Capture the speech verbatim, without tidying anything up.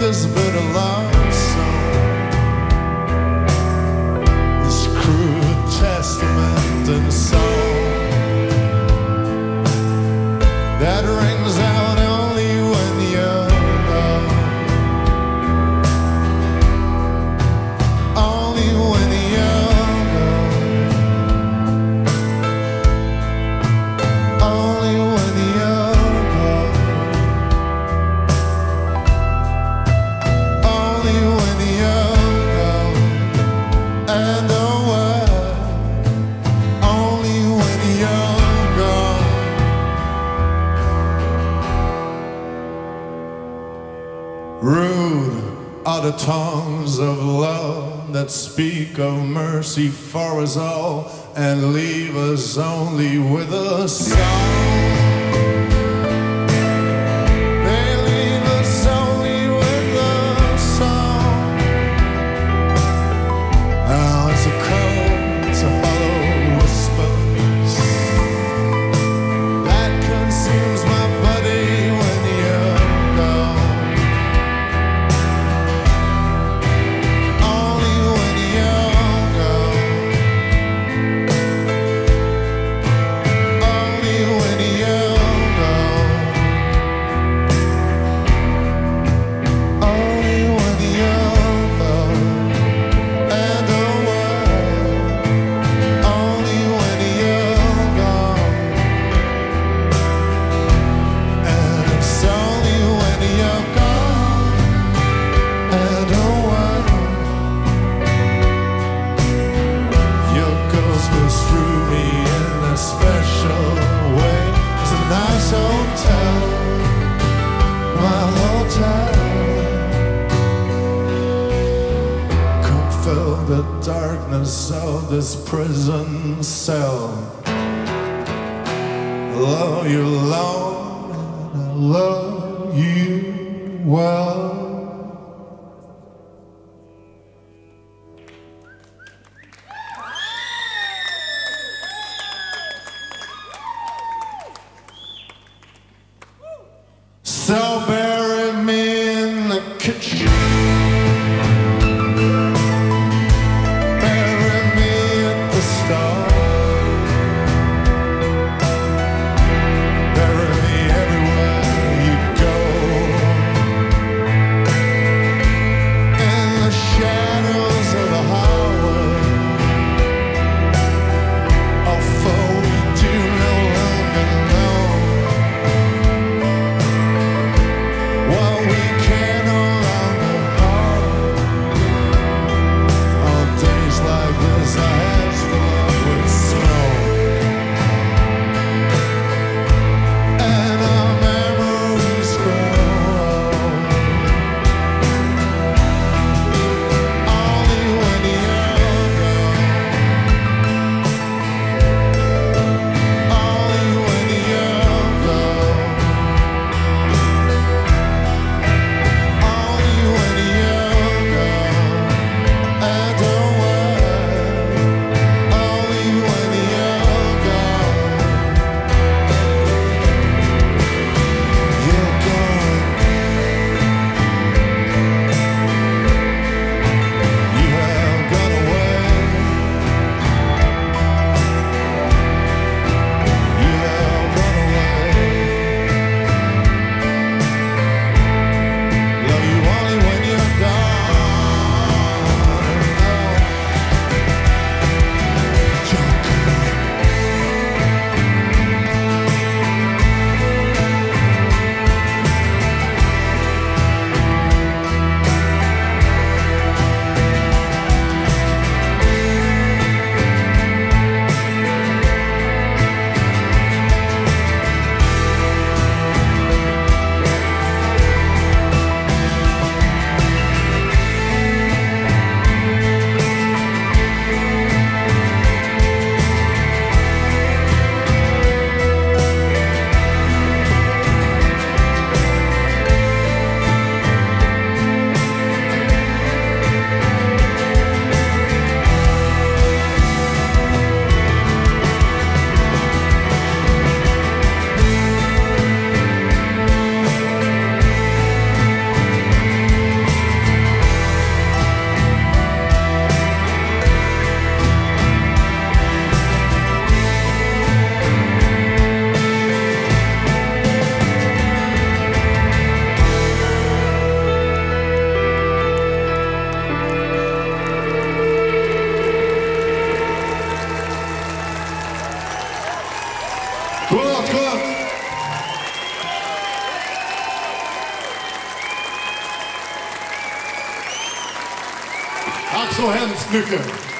this bitter love song, this cruel testament and song that rings out only when you're gone, only when you're gone, only when you're gone. And the world, only when you're gone. Rude are the tongues of love that speak of mercy for us all and leave us only with a song. Fill the darkness of this prison cell. Love you long, and I love you well. So bury me in the kitchen. Bury me everywhere you go. Johannes Lücke.